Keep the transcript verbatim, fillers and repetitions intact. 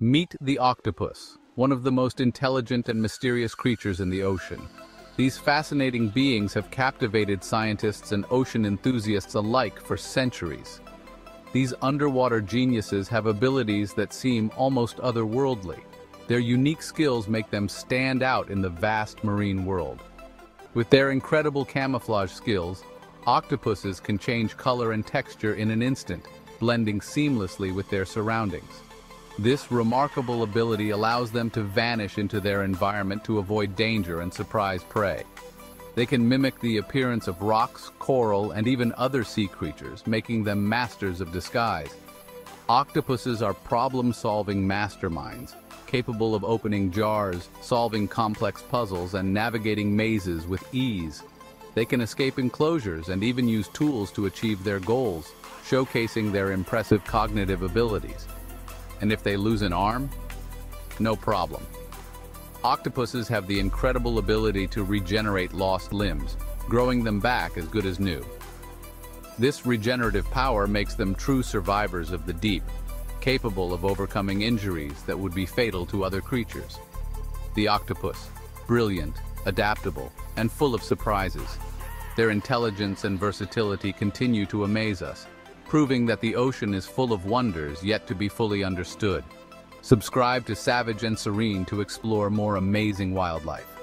Meet the octopus, one of the most intelligent and mysterious creatures in the ocean. These fascinating beings have captivated scientists and ocean enthusiasts alike for centuries. These underwater geniuses have abilities that seem almost otherworldly. Their unique skills make them stand out in the vast marine world. With their incredible camouflage skills, octopuses can change color and texture in an instant, blending seamlessly with their surroundings. This remarkable ability allows them to vanish into their environment to avoid danger and surprise prey. They can mimic the appearance of rocks, coral, and even other sea creatures, making them masters of disguise. Octopuses are problem-solving masterminds, capable of opening jars, solving complex puzzles, and navigating mazes with ease. They can escape enclosures and even use tools to achieve their goals, showcasing their impressive cognitive abilities. And if they lose an arm, no problem. Octopuses have the incredible ability to regenerate lost limbs, growing them back as good as new. This regenerative power makes them true survivors of the deep, capable of overcoming injuries that would be fatal to other creatures. The octopus, brilliant, adaptable, and full of surprises. Their intelligence and versatility continue to amaze us, proving that the ocean is full of wonders yet to be fully understood. Subscribe to Savage and Serene to explore more amazing wildlife.